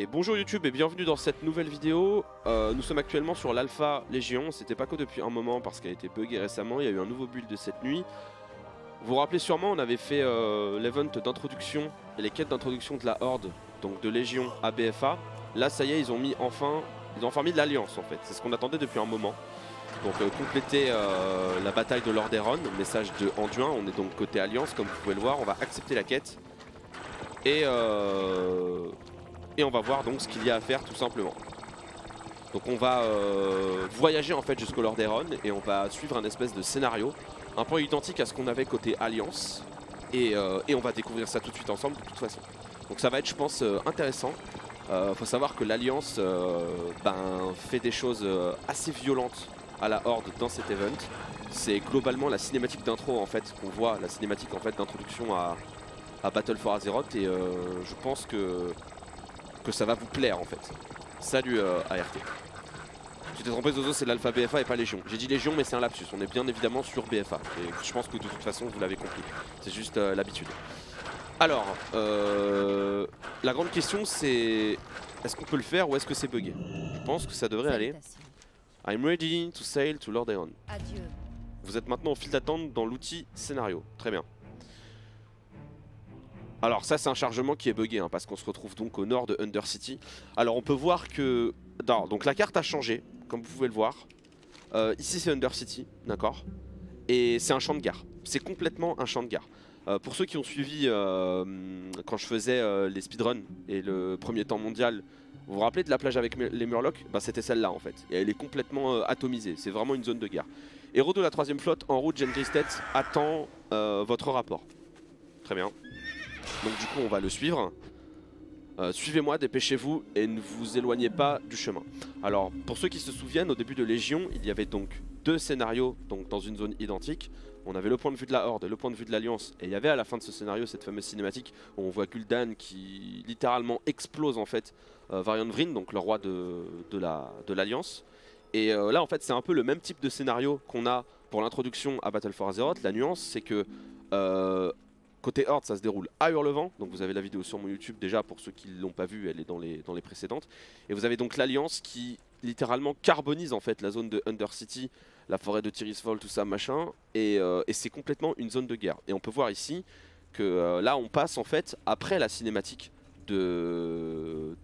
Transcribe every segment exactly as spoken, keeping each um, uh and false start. Et bonjour YouTube et bienvenue dans cette nouvelle vidéo. euh, Nous sommes actuellement sur l'Alpha Légion. C'était pas que depuis un moment parce qu'elle a été buggée récemment. Il y a eu un nouveau build de cette nuit. Vous vous rappelez sûrement, on avait fait euh, l'event d'introduction et les quêtes d'introduction de la Horde, donc de Légion à B F A. Là ça y est, ils ont mis enfin, ils ont enfin mis de l'Alliance en fait. C'est ce qu'on attendait depuis un moment. Donc euh, compléter euh, la bataille de Lordaeron, message de Anduin. On est donc côté Alliance, comme vous pouvez le voir. On va accepter la quête. Et... Euh... Et on va voir donc ce qu'il y a à faire tout simplement. Donc on va euh, voyager en fait jusqu'au Lordaeron et on va suivre un espèce de scénario un peu identique à ce qu'on avait côté Alliance. Et, euh, et on va découvrir ça tout de suite ensemble de toute façon. Donc ça va être je pense euh, intéressant. Euh, faut savoir que l'Alliance euh, ben, fait des choses euh, assez violentes à la Horde dans cet event. C'est globalement la cinématique d'intro en fait qu'on voit, la cinématique en fait d'introduction à, à Battle for Azeroth. Et euh, je pense que... que ça va vous plaire en fait. Salut euh, A R T. Tu t'es trompé Zozo, c'est l'Alpha B F A et pas Légion. J'ai dit Légion mais c'est un lapsus, on est bien évidemment sur B F A. Et je pense que de toute façon vous l'avez compris, c'est juste euh, l'habitude. Alors, euh, la grande question c'est... Est-ce qu'on peut le faire ou est-ce que c'est buggé? Je pense que ça devrait aller. I'm ready to sail to Lordaeron. Adieu. Vous êtes maintenant au fil d'attente dans l'outil scénario. Très bien. Alors ça c'est un chargement qui est buggé hein, parce qu'on se retrouve donc au nord de Undercity. Alors on peut voir que... Non, donc la carte a changé, comme vous pouvez le voir. euh, Ici c'est Undercity, d'accord. Et c'est un champ de gare, c'est complètement un champ de gare. euh, Pour ceux qui ont suivi euh, quand je faisais euh, les speedruns et le premier temps mondial, vous vous rappelez de la plage avec les Murlocs? Bah c'était celle-là en fait, et elle est complètement euh, atomisée, c'est vraiment une zone de gare. Héros de la troisième flotte, en route, Jen Gristet attend euh, votre rapport. Très bien. Donc du coup on va le suivre. euh, Suivez-moi, dépêchez-vous et ne vous éloignez pas du chemin. Alors pour ceux qui se souviennent, au début de Légion il y avait donc deux scénarios donc dans une zone identique. On avait le point de vue de la Horde et le point de vue de l'Alliance. Et il y avait à la fin de ce scénario cette fameuse cinématique où on voit Gul'dan qui littéralement explose en fait euh, Varian Wrynn, donc le roi de, de l'Alliance. La, de et euh, là en fait c'est un peu le même type de scénario qu'on a pour l'introduction à Battle for Azeroth. La nuance c'est que euh, côté Horde, ça se déroule à Hurlevent, donc vous avez la vidéo sur mon YouTube déjà pour ceux qui ne l'ont pas vue, elle est dans les, dans les précédentes. Et vous avez donc l'Alliance qui littéralement carbonise en fait la zone de Undercity, la forêt de Tirisfal, tout ça machin, et, euh, et c'est complètement une zone de guerre. Et on peut voir ici que euh, là on passe en fait après la cinématique de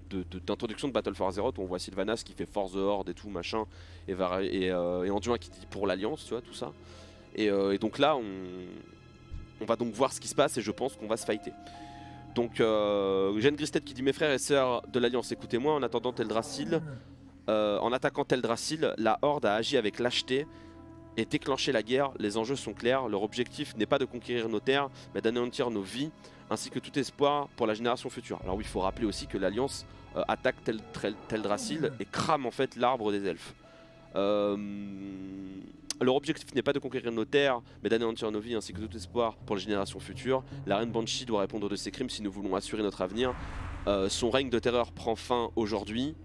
d'introduction de, de, de Battle for Azeroth où on voit Sylvanas qui fait Force the Horde et tout machin, et, et, euh, et Anduin qui dit pour l'Alliance, tu vois, tout ça. Et, euh, et donc là on... On va donc voir ce qui se passe et je pense qu'on va se fighter. Donc euh, Jeanne Gristet qui dit: mes frères et sœurs de l'Alliance, écoutez-moi, en attendant Teldrassil, euh, en attaquant Teldrassil, la Horde a agi avec lâcheté et déclenché la guerre. Les enjeux sont clairs, leur objectif n'est pas de conquérir nos terres, mais d'anéantir nos vies, ainsi que tout espoir pour la génération future. Alors oui, il faut rappeler aussi que l'Alliance euh, attaque tel, tel, Teldrassil et crame en fait l'arbre des elfes. Euh... Leur objectif n'est pas de conquérir nos terres, mais d'anéantir nos vies ainsi que tout espoir pour les générations futures. La reine Banshee doit répondre de ses crimes si nous voulons assurer notre avenir. Euh, son règne de terreur prend fin aujourd'hui.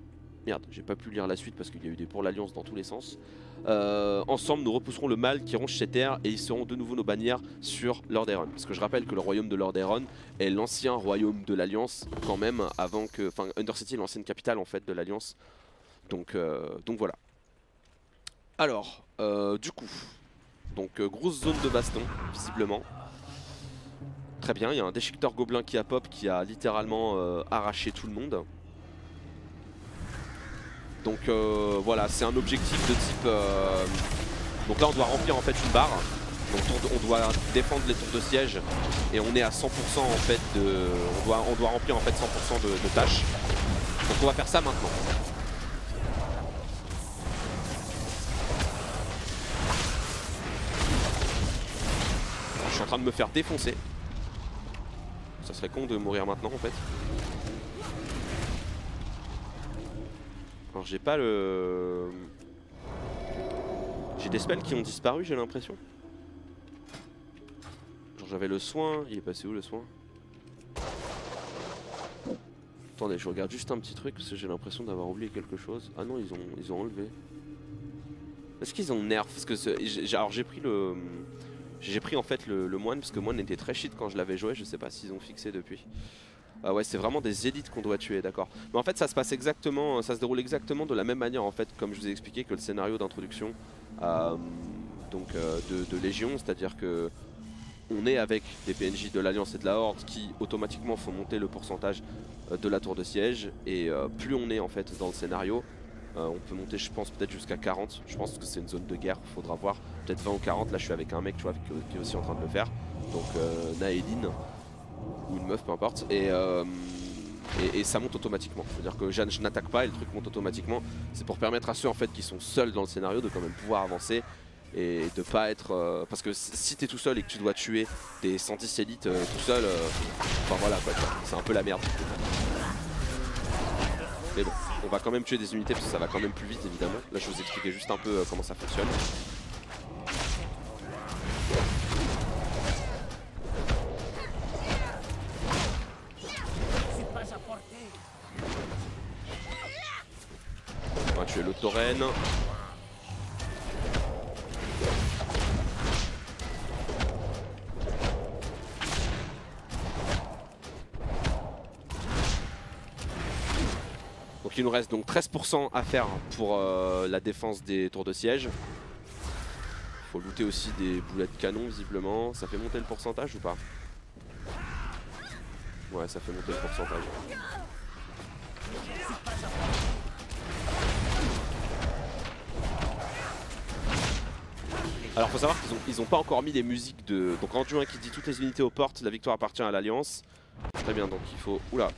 Merde, j'ai pas pu lire la suite parce qu'il y a eu des pour l'Alliance dans tous les sens. Euh, ensemble, nous repousserons le mal qui ronge ces terres et ils seront de nouveau nos bannières sur Lordaeron. Parce que je rappelle que le royaume de Lordaeron est l'ancien royaume de l'Alliance quand même, avant que... Enfin, Undercity est l'ancienne capitale en fait de l'Alliance. Donc, euh, donc voilà. Alors, euh, du coup, donc euh, grosse zone de baston, visiblement. Très bien, il y a un déchiqueteur gobelin qui a pop, qui a littéralement euh, arraché tout le monde. Donc euh, voilà, c'est un objectif de type... Euh... Donc là on doit remplir en fait une barre. Donc on doit défendre les tours de siège et on est à cent pour cent en fait de... On doit, on doit remplir en fait cent pour cent de, de tâches. Donc on va faire ça maintenant. Je suis en train de me faire défoncer. Ça serait con de mourir maintenant en fait. Alors j'ai pas le... J'ai des spells qui ont disparu, j'ai l'impression. Genre j'avais le soin, il est passé où le soin? Attendez, je regarde juste un petit truc parce que j'ai l'impression d'avoir oublié quelque chose. Ah non, ils ont, ils ont enlevé. Est-ce qu'ils ont nerf? Parce que alors j'ai pris le... J'ai pris en fait le, le moine parce que moine était très shit quand je l'avais joué, je sais pas s'ils ont fixé depuis. Euh, ouais, c'est vraiment des élites qu'on doit tuer, d'accord. Mais en fait, ça se passe exactement, ça se déroule exactement de la même manière, en fait, comme je vous ai expliqué, que le scénario d'introduction euh, donc euh, de, de Légion, c'est-à-dire que on est avec des P N J de l'Alliance et de la Horde qui automatiquement font monter le pourcentage euh, de la tour de siège, et euh, plus on est en fait dans le scénario, euh, on peut monter, je pense, peut-être jusqu'à quarante. Je pense que c'est une zone de guerre, faudra voir, peut-être vingt ou quarante. Là, je suis avec un mec, tu vois, avec, qui est aussi en train de le faire, donc euh, Naéline. Ou une meuf, peu importe, et, euh, et, et ça monte automatiquement. C'est-à-dire que Jeanne, je n'attaque pas et le truc monte automatiquement. C'est pour permettre à ceux en fait qui sont seuls dans le scénario de quand même pouvoir avancer et de pas être. Euh, parce que si t'es tout seul et que tu dois tuer des cent dix élites euh, tout seul, euh, enfin voilà, c'est un peu la merde. Mais bon, on va quand même tuer des unités parce que ça va quand même plus vite évidemment. Là, je vais vous expliquer juste un peu euh, comment ça fonctionne. Tuer le tauren. Donc il nous reste donc treize pour cent à faire pour euh, la défense des tours de siège. Faut looter aussi des boulettes canon visiblement. Ça fait monter le pourcentage ou pas? Ouais, ça fait monter le pourcentage. Alors faut savoir qu'ils ont, ils ont pas encore mis les musiques de... Donc Anduin qui dit toutes les unités aux portes, la victoire appartient à l'Alliance. Très bien, donc il faut... Oula.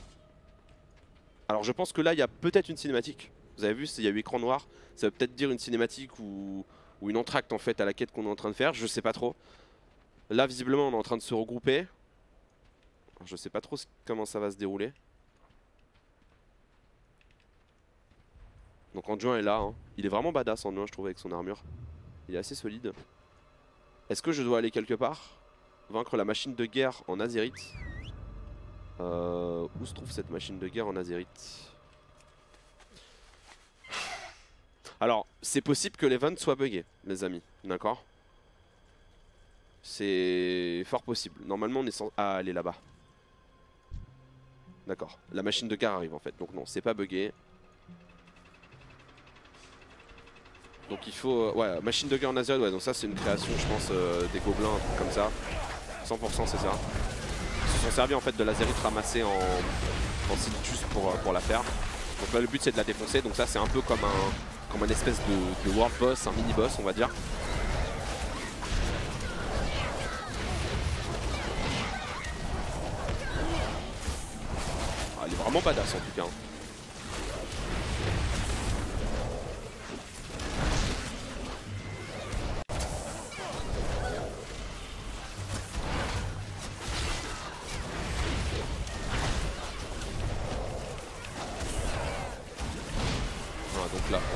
Alors je pense que là il y a peut-être une cinématique. Vous avez vu, il y a eu écran noir. Ça veut peut-être dire une cinématique ou, ou une entracte en fait à la quête qu'on est en train de faire, je sais pas trop. Là visiblement on est en train de se regrouper. Alors, je sais pas trop comment ça va se dérouler. Donc Anduin est là, hein. Il est vraiment badass Anduin, je trouve, avec son armure. Il est assez solide. Est-ce que je dois aller quelque part? Vaincre la machine de guerre en Azerith. Euh, où se trouve cette machine de guerre en Azerith? Alors, c'est possible que l'event soit buggé, mes amis. D'accord? C'est fort possible. Normalement, on est sans... Ah, elle est là-bas. D'accord. La machine de guerre arrive, en fait. Donc non, c'est pas buggé. Donc il faut, euh, ouais, machine de guerre en Azeroth, ouais, donc ça c'est une création je pense euh, des gobelins, un truc comme ça, cent pour cent c'est ça. Ils se sont servis en fait de l'Azeroth ramassée en, en Silithus pour, euh, pour la faire. Donc là le but c'est de la défoncer, donc ça c'est un peu comme un, comme un espèce de, de world boss, un mini boss on va dire. Ah, elle est vraiment badass en tout cas. Hein.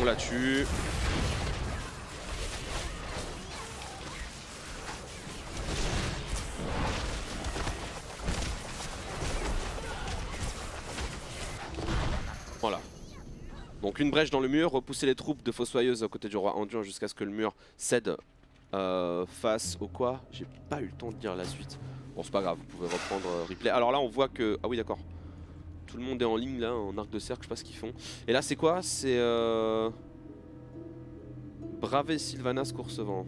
La tue. Voilà. Donc une brèche dans le mur, repousser les troupes de Fossoyeuses à côté du roi Anduin jusqu'à ce que le mur cède euh, face au quoi? J'ai pas eu le temps de dire la suite. Bon c'est pas grave, vous pouvez reprendre euh, replay. Alors là on voit que... Ah oui d'accord. Tout le monde est en ligne là, en arc de cercle, je sais pas ce qu'ils font. Et là c'est quoi? C'est euh... braver Sylvanas Coursevent.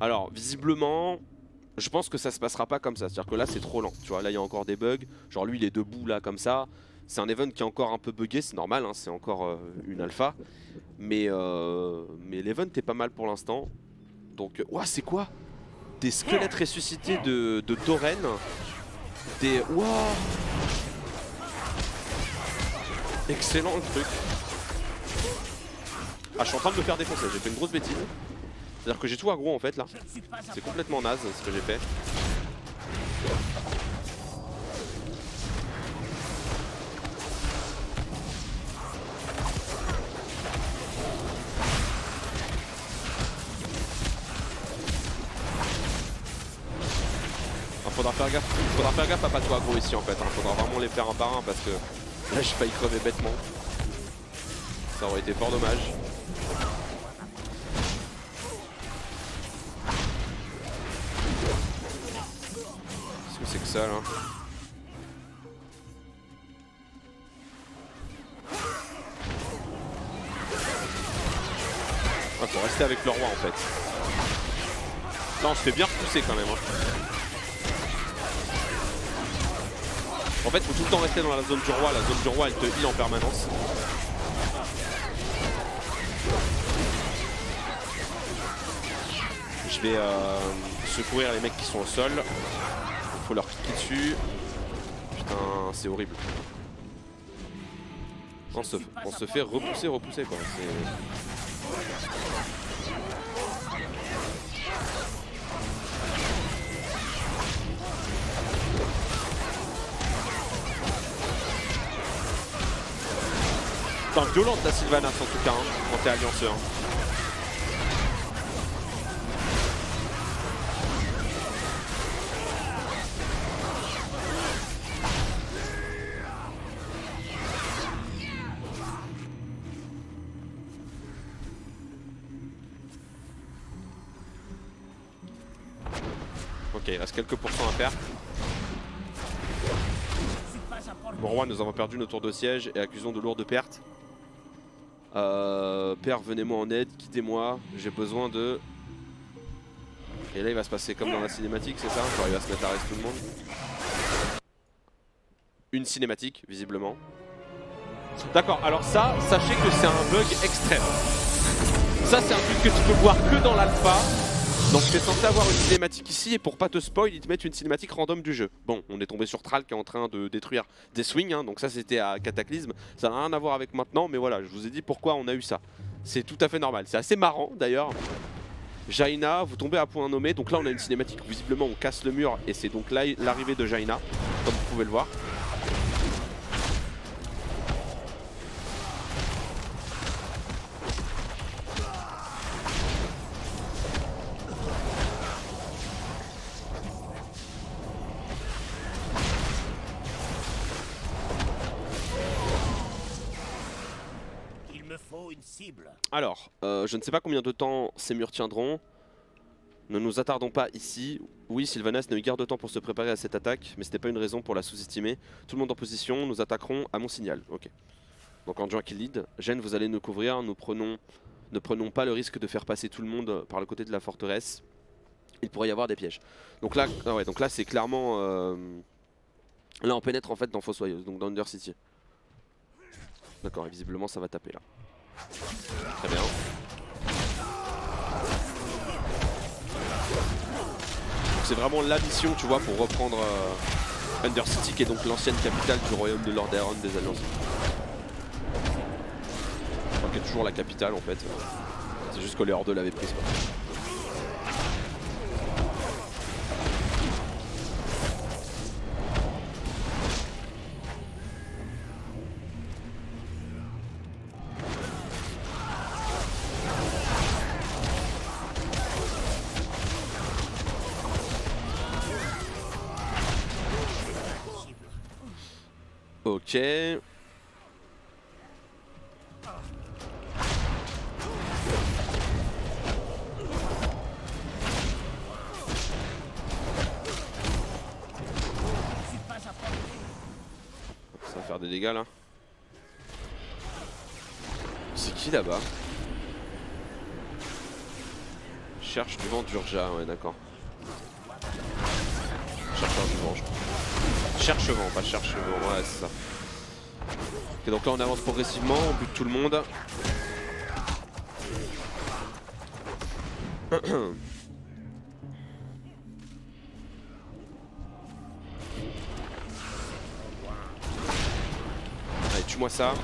Alors visiblement, je pense que ça se passera pas comme ça. C'est-à-dire que là c'est trop lent, tu vois, là il y a encore des bugs. Genre lui il est debout là comme ça. C'est un event qui est encore un peu buggé, c'est normal, hein, c'est encore euh, une alpha. Mais, euh... Mais l'event est pas mal pour l'instant. Donc, ouah c'est quoi? Des squelettes ressuscités de, de tauren. Des... Wow. Excellent le truc. Ah je suis en train de me faire défoncer, j'ai fait une grosse bêtise. C'est-à-dire que j'ai tout aggro en fait là. C'est complètement naze ce que j'ai fait. Faudra faire gaffe, faudra faire gaffe à pas tout aggro ici en fait, hein. Faudra vraiment les faire un par un parce que là j'ai failli crever bêtement. Ça aurait été fort dommage. c'est que ça là. Ah, faut rester avec le roi en fait. Là on se fait bien repousser quand même hein. En fait faut tout le temps rester dans la zone du roi. La zone du roi elle te heal en permanence. Je vais euh, secourir les mecs qui sont au sol. Faut leur cliquer dessus. Putain c'est horrible. On se, on se fait repousser, repousser quoi. Enfin, violente la Sylvanas en tout cas hein, quand t'es allianceur. Ok, il reste quelques pourcents à faire. Bon roi, nous avons perdu nos tours de siège et accusons de lourdes pertes. Euh, père, venez-moi en aide, quittez-moi, j'ai besoin de... Et là il va se passer comme dans la cinématique, c'est ça? Genre il va se mettre à reste tout le monde. Une cinématique, visiblement. D'accord, alors ça, sachez que c'est un bug extrême. Ça c'est un truc que tu peux voir que dans l'alpha. Donc t'es censé avoir une cinématique ici et pour pas te spoil, ils te mettent une cinématique random du jeu. Bon, on est tombé sur Thrall qui est en train de détruire des swings, hein, donc ça c'était à Cataclysme. Ça n'a rien à voir avec maintenant, mais voilà, je vous ai dit pourquoi on a eu ça. C'est tout à fait normal, c'est assez marrant d'ailleurs. Jaina, vous tombez à point nommé, donc là on a une cinématique où visiblement on casse le mur et c'est donc l'arrivée de Jaina, comme vous pouvez le voir. Alors, euh, je ne sais pas combien de temps ces murs tiendront. Ne nous attardons pas ici. Oui, Sylvanas n'a eu guère de temps pour se préparer à cette attaque, mais ce n'était pas une raison pour la sous-estimer. Tout le monde en position, nous attaquerons à mon signal. Ok. Donc Anduin qui lead. Gêne, vous allez nous couvrir. Nous prenons, ne prenons pas le risque de faire passer tout le monde par le côté de la forteresse. Il pourrait y avoir des pièges. Donc là, ah ouais, donc là c'est clairement... Euh... Là on pénètre en fait dans Fossoyeuse, donc dans Undercity. D'accord, et visiblement ça va taper là. Très bien. C'est vraiment la mission, tu vois, pour reprendre euh, Undercity, qui est donc l'ancienne capitale du royaume de Lordaeron des Alliances. Enfin, qui est toujours la capitale en fait. C'est juste que les Horde l'avaient prise quoi. Ok. Ça va faire des dégâts là. C'est qui là-bas? Cherche du vent d'Urja, ouais d'accord. Chercheur du vent, je crois. Cherche-vent, pas cherche-vent, ouais c'est ça. Ok, donc là on avance progressivement, on bute tout le monde. Allez, tue-moi ça.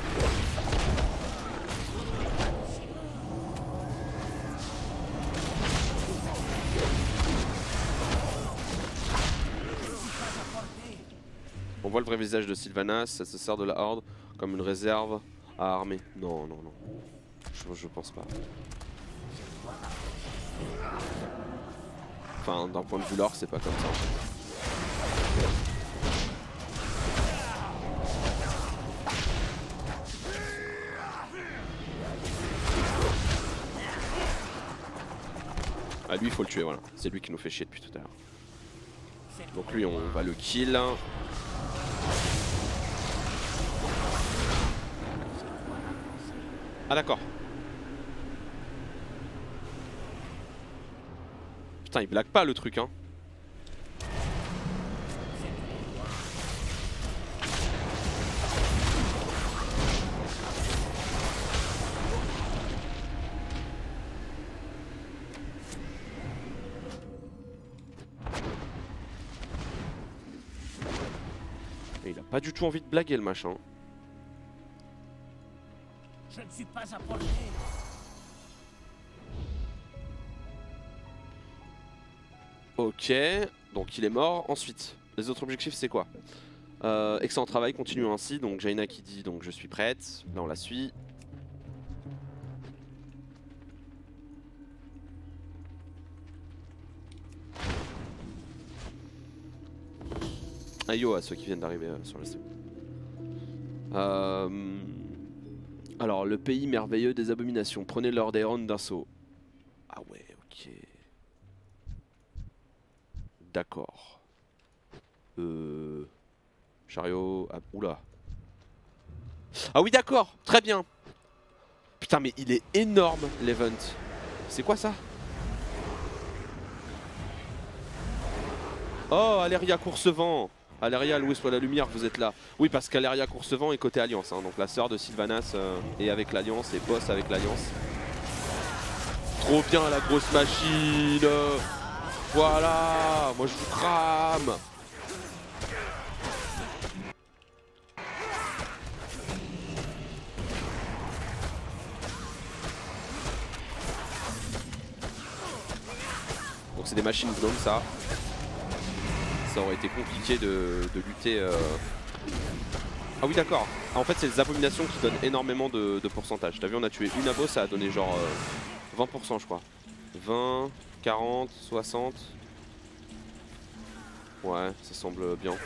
On voit le vrai visage de Sylvanas, ça se sert de la Horde comme une réserve à armer. Non, non, non. Je, je pense pas. Enfin, d'un point de vue lore, c'est pas comme ça en fait. Ah, lui, il faut le tuer, voilà. C'est lui qui nous fait chier depuis tout à l'heure. Donc lui on va le kill. Ah d'accord. Putain, il blague pas le truc hein. Et il a pas du tout envie de blaguer le machin. Je ne suis pas approché. Ok, donc il est mort. Ensuite, les autres objectifs c'est quoi? euh, Excellent travail, continue ainsi. Donc Jaina qui dit donc je suis prête. Là on la suit. Aïe yo à ceux qui viennent d'arriver euh, sur le stream. Euh... Alors, le pays merveilleux des abominations. Prenez Lordaeron d'un saut. Ah ouais, ok. D'accord. Euh... Chariot... Ah, oula. Ah oui, d'accord. Très bien. Putain, mais il est énorme, l'event. C'est quoi, ça? Oh, Alleria Coursevent. Alleria, loué soit la lumière, vous êtes là. Oui, parce qu'Alleria Coursevent est côté Alliance, hein, donc la sœur de Sylvanas euh, est avec l'Alliance et bosse avec l'Alliance. Trop bien la grosse machine. Voilà, moi je vous crame. Donc c'est des machines comme ça. Ça aurait été compliqué de, de lutter. Euh... Ah oui d'accord. Ah, en fait c'est les abominations qui donnent énormément de, de pourcentage. T'as vu on a tué une abo, ça a donné genre euh, vingt pour cent je crois. vingt, quarante, soixante. Ouais ça semble bien.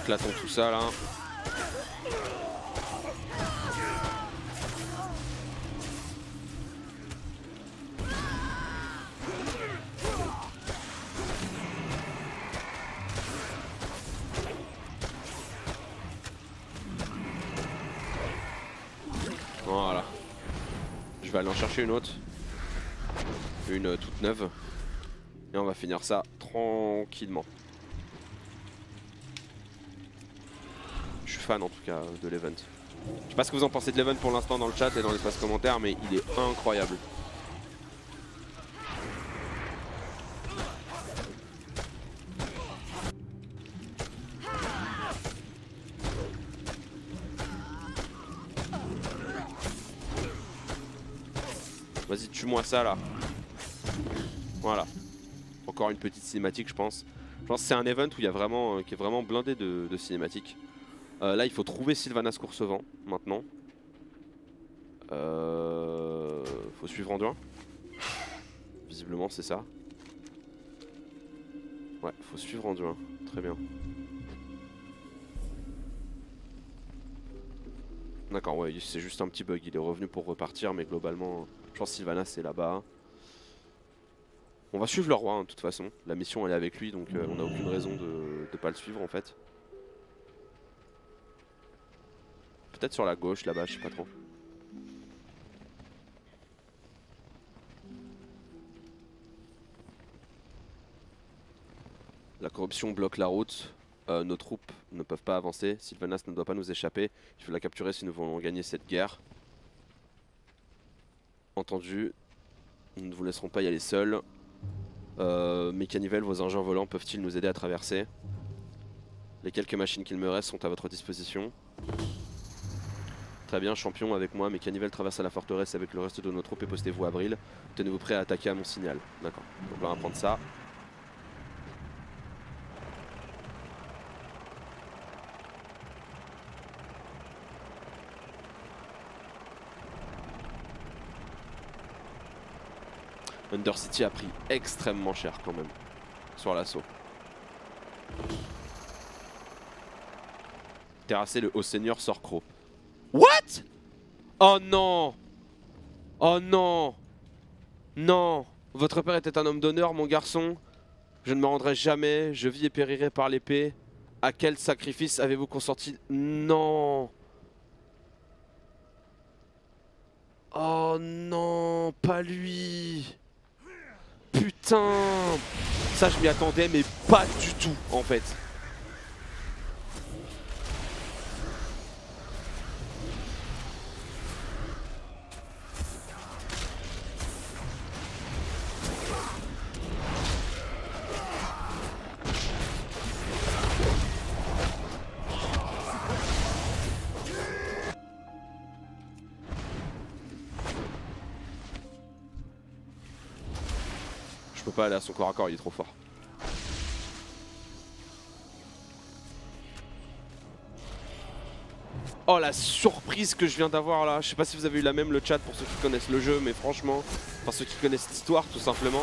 Éclatons tout ça là. Je vais aller en chercher une autre, une euh, toute neuve, et on va finir ça tranquillement. Je suis fan en tout cas de l'event. Je sais pas ce que vous en pensez de l'event pour l'instant dans le chat et dans l'espace commentaire, mais il est incroyable. Vas-y, tue-moi ça là. Voilà. Encore une petite cinématique, je pense. Je pense que c'est un event où il y a vraiment, euh, qui est vraiment blindé de, de cinématiques. Euh, là, il faut trouver Sylvanas Coursevent maintenant. Euh... Faut suivre Anduin. Visiblement, c'est ça. Ouais, faut suivre Anduin. Très bien. D'accord, ouais, c'est juste un petit bug. Il est revenu pour repartir, mais globalement. Je pense que Sylvanas c'est là-bas. On va suivre le roi hein, de toute façon. La mission elle est avec lui donc euh, on n'a aucune raison de ne pas le suivre en fait. Peut-être sur la gauche là-bas, je sais pas trop. La corruption bloque la route. Euh, nos troupes ne peuvent pas avancer. Sylvanas ne doit pas nous échapper. Il faut la capturer si nous voulons gagner cette guerre. Entendu, nous ne vous laisserons pas y aller seuls. Euh, Mécanivelle, vos engins volants peuvent-ils nous aider à traverser? Les quelques machines qu'il me reste sont à votre disposition. Très bien, champion, avec moi. Mécanivelle traverse à la forteresse avec le reste de nos troupes et postez-vous à Bril. Tenez-vous prêt à attaquer à mon signal. D'accord, donc là on va prendre ça. Undercity a pris extrêmement cher quand même sur l'assaut. Terrasser le haut seigneur Saurcroc. What? Oh non! Oh non! Non! Votre père était un homme d'honneur, mon garçon. Je ne me rendrai jamais, je vis et périrai par l'épée. À quel sacrifice avez-vous consenti? Non! Oh non, pas lui! Putain! Ça, je m'y attendais, mais pas du tout, en fait. Je peux pas aller à son corps à corps, il est trop fort. Oh la surprise que je viens d'avoir là. Je sais pas si vous avez eu la même, le chat, pour ceux qui connaissent le jeu, mais franchement, enfin ceux qui connaissent l'histoire tout simplement.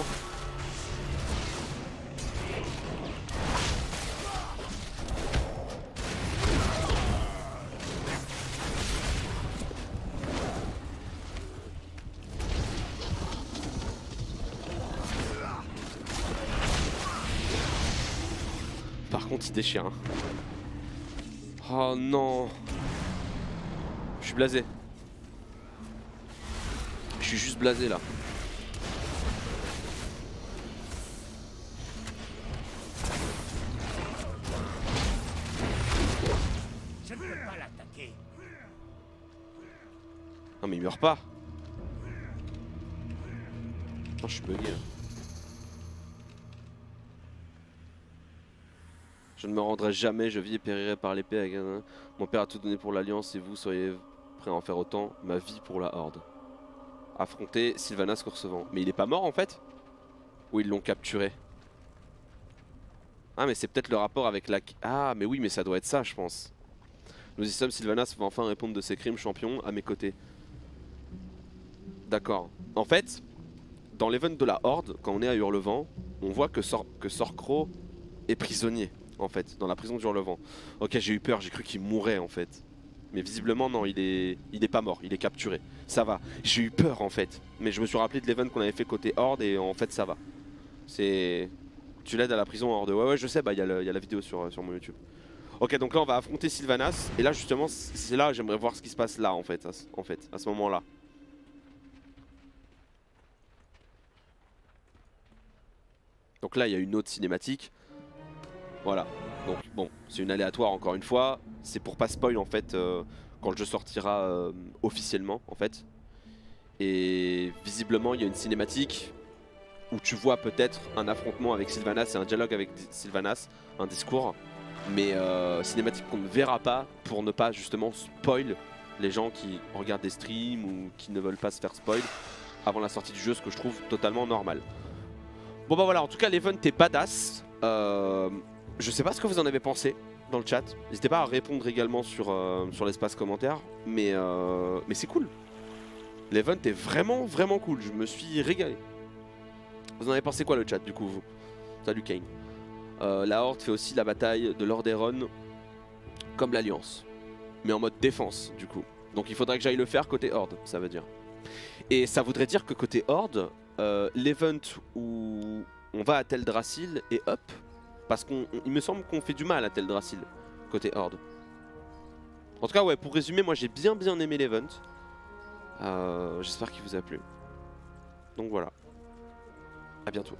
Déchire. Hein. Oh non. Je suis blasé. Je suis juste blasé là. Je ne peux pas l'attaquer. Non mais il meurt pas. Non, je suis bugué. Je ne me rendrai jamais, je vis et périrai par l'épée. Mon père a tout donné pour l'Alliance et vous soyez prêts à en faire autant. Ma vie pour la Horde. Affronter Sylvanas Coursevent. Mais il est pas mort en fait? Ou ils l'ont capturé? Ah mais c'est peut-être le rapport avec la... Ah mais oui mais ça doit être ça je pense. Nous y sommes, Sylvanas va enfin répondre de ses crimes, champion, à mes côtés. D'accord. En fait, dans l'event de la Horde, quand on est à Hurlevent, on voit que, Sor... que Saurcroc est prisonnier. En fait, dans la prison du Hurlevent. Ok, j'ai eu peur, j'ai cru qu'il mourait en fait. Mais visiblement non, il est il est pas mort, il est capturé. Ça va, j'ai eu peur en fait. Mais je me suis rappelé de l'event qu'on avait fait côté Horde et en fait ça va. C'est... Tu l'aides à la prison Horde. Ouais ouais je sais, bah il y, y a la vidéo sur, sur mon YouTube. Ok, donc là on va affronter Sylvanas. Et là justement, c'est là j'aimerais voir ce qui se passe là en fait, à, en fait, à ce moment là. Donc là il y a une autre cinématique. Voilà, donc bon, c'est une aléatoire encore une fois, c'est pour pas spoil en fait euh, quand le jeu sortira euh, officiellement en fait. Et visiblement il y a une cinématique où tu vois peut-être un affrontement avec Sylvanas et un dialogue avec Sylvanas, un discours. Mais euh, cinématique qu'on ne verra pas pour ne pas justement spoil les gens qui regardent des streams ou qui ne veulent pas se faire spoil avant la sortie du jeu, ce que je trouve totalement normal. Bon bah voilà, en tout cas l'event est badass. Euh... Je sais pas ce que vous en avez pensé dans le chat. N'hésitez pas à répondre également sur, euh, sur l'espace commentaire. Mais, euh, mais c'est cool. L'event est vraiment vraiment cool. Je me suis régalé. Vous en avez pensé quoi le chat du coup vous? Salut Kane. euh, La Horde fait aussi la bataille de Lordaeron comme l'Alliance, mais en mode défense du coup. Donc il faudrait que j'aille le faire côté Horde, ça veut dire. Et ça voudrait dire que côté Horde, euh, l'event où on va à Teldrassil et hop. Parce qu'il me semble qu'on fait du mal à Teldrassil, côté Horde. En tout cas, ouais, pour résumer, moi j'ai bien bien aimé l'event. Euh, J'espère qu'il vous a plu. Donc voilà. À bientôt.